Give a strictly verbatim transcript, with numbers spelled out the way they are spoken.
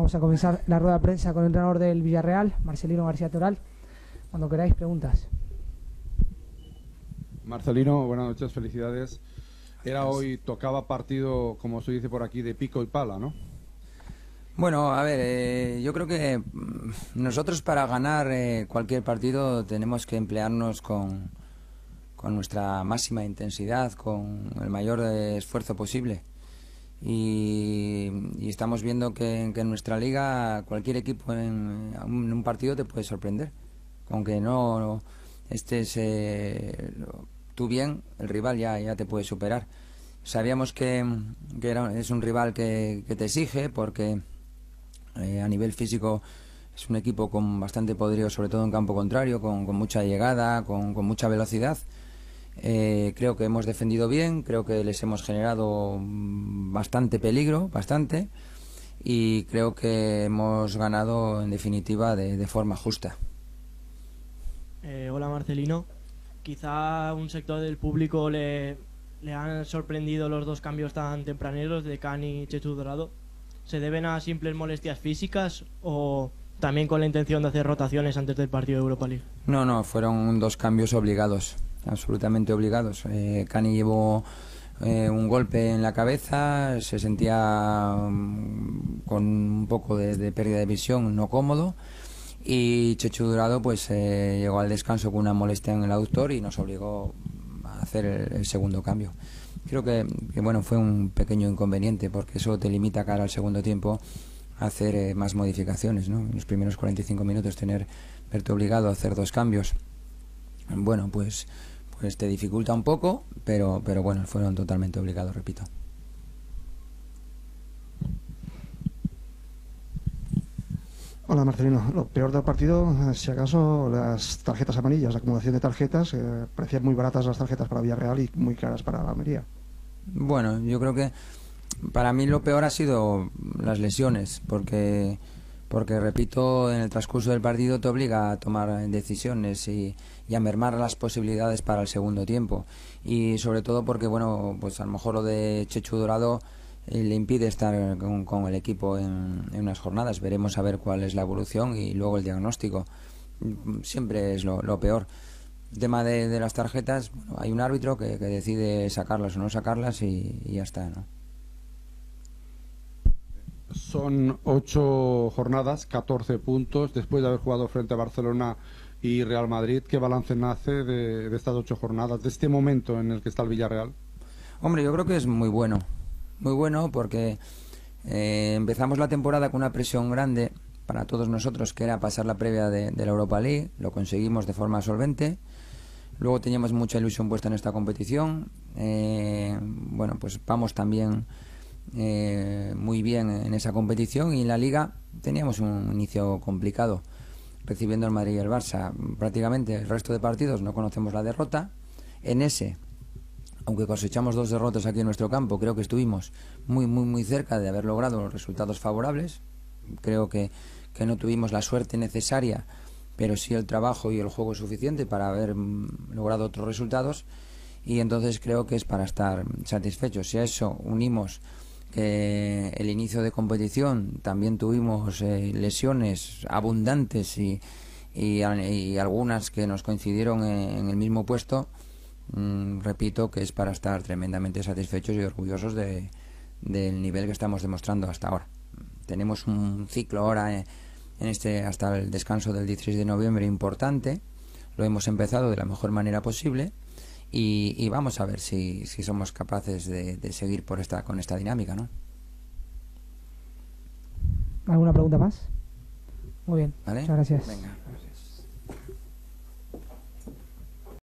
Vamos a comenzar la rueda de prensa con el entrenador del Villarreal, Marcelino García Toral. Cuando queráis, preguntas. Marcelino, buenas noches, felicidades. Era hoy, tocaba partido, como se dice por aquí, de pico y pala, ¿no? Bueno, a ver, eh, yo creo que nosotros para ganar eh, cualquier partido tenemos que emplearnos con, con nuestra máxima intensidad, con el mayor esfuerzo posible. Y, y estamos viendo que, que en nuestra liga cualquier equipo en, en un partido te puede sorprender. Aunque no estés eh, tú bien, el rival ya, ya te puede superar. Sabíamos que, que era, es un rival que, que te exige porque eh, a nivel físico es un equipo con bastante poderío, sobre todo en campo contrario, con, con mucha llegada, con, con mucha velocidad. Eh, creo que hemos defendido bien, creo que les hemos generado bastante peligro, bastante, y creo que hemos ganado en definitiva de, de forma justa. Eh, hola Marcelino, quizá un sector del público le, le han sorprendido los dos cambios tan tempraneros de Cani y Chechu Dorado. ¿Se deben a simples molestias físicas o también con la intención de hacer rotaciones antes del partido de Europa League? No, no, fueron dos cambios obligados, absolutamente obligados. Eh, Cani llevó eh, un golpe en la cabeza, se sentía um, con un poco de, de pérdida de visión, no cómodo. Y Chechu Dorado pues eh, llegó al descanso con una molestia en el aductor y nos obligó a hacer el, el segundo cambio. Creo que, que bueno, fue un pequeño inconveniente porque eso te limita cara al segundo tiempo a hacer eh, más modificaciones, ¿no? En los primeros cuarenta y cinco minutos tener verte obligado a hacer dos cambios, bueno, pues pues te dificulta un poco, pero pero bueno, fueron totalmente obligados, repito. Hola Marcelino, lo peor del partido, si acaso, las tarjetas amarillas, la acumulación de tarjetas, eh, parecían muy baratas las tarjetas para Villarreal y muy caras para la Almería. Bueno, yo creo que para mí lo peor ha sido las lesiones, porque, porque repito, en el transcurso del partido te obliga a tomar decisiones y, y a mermar las posibilidades para el segundo tiempo. Y sobre todo porque, bueno, pues a lo mejor lo de Chechu Dorado le impide estar con, con el equipo en, en unas jornadas. Veremos a ver cuál es la evolución y luego el diagnóstico. Siempre es lo, lo peor. El tema de, de las tarjetas, bueno, hay un árbitro que, que decide sacarlas o no sacarlas y, y ya está, ¿no? Son ocho jornadas, catorce puntos, después de haber jugado frente a Barcelona y Real Madrid. ¿Qué balance nace de, de estas ocho jornadas, de este momento en el que está el Villarreal? Hombre, yo creo que es muy bueno. Muy bueno porque eh, empezamos la temporada con una presión grande para todos nosotros, que era pasar la previa de, de la Europa League. Lo conseguimos de forma solvente. Luego teníamos mucha ilusión puesta en esta competición. Eh, bueno, pues vamos también eh, muy bien en esa competición. Y en la Liga teníamos un inicio complicado, recibiendo al Madrid y al Barça. Prácticamente el resto de partidos no conocemos la derrota. En ese, aunque cosechamos dos derrotas aquí en nuestro campo, creo que estuvimos muy muy muy cerca de haber logrado resultados favorables. Creo que, que no tuvimos la suerte necesaria, pero sí el trabajo y el juego suficiente para haber logrado otros resultados, y entonces creo que es para estar satisfechos. Si a eso unimos que el inicio de competición también tuvimos eh, lesiones abundantes y, y, y algunas que nos coincidieron en, en el mismo puesto, Mm, repito que es para estar tremendamente satisfechos y orgullosos de, del nivel que estamos demostrando hasta ahora. Tenemos un ciclo ahora en, en este, hasta el descanso del dieciséis de noviembre, importante. Lo hemos empezado de la mejor manera posible y, y vamos a ver si, si somos capaces de, de seguir por esta, con esta dinámica, ¿no? ¿Alguna pregunta más? Muy bien, ¿vale? Muchas gracias. Venga.